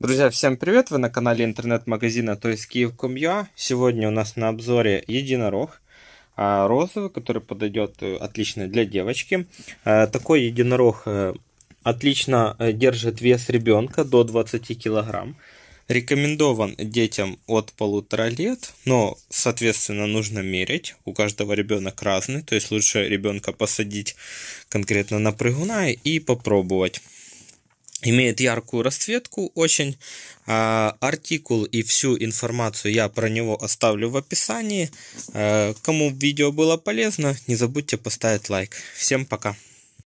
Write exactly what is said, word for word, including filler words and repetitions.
Друзья, всем привет! Вы на канале интернет-магазина Toys Kiev точка com точка ua. Сегодня у нас на обзоре единорог розовый, который подойдет отлично для девочки. Такой единорог отлично держит вес ребенка до двадцати килограмм. Рекомендован детям от полутора лет, но, соответственно, нужно мерить. У каждого ребенок разный, то есть лучше ребенка посадить конкретно на прыгуна и попробовать. Имеет яркую расцветку, очень э, артикул и всю информацию я про него оставлю в описании. Э, кому видео было полезно, не забудьте поставить лайк. Всем пока!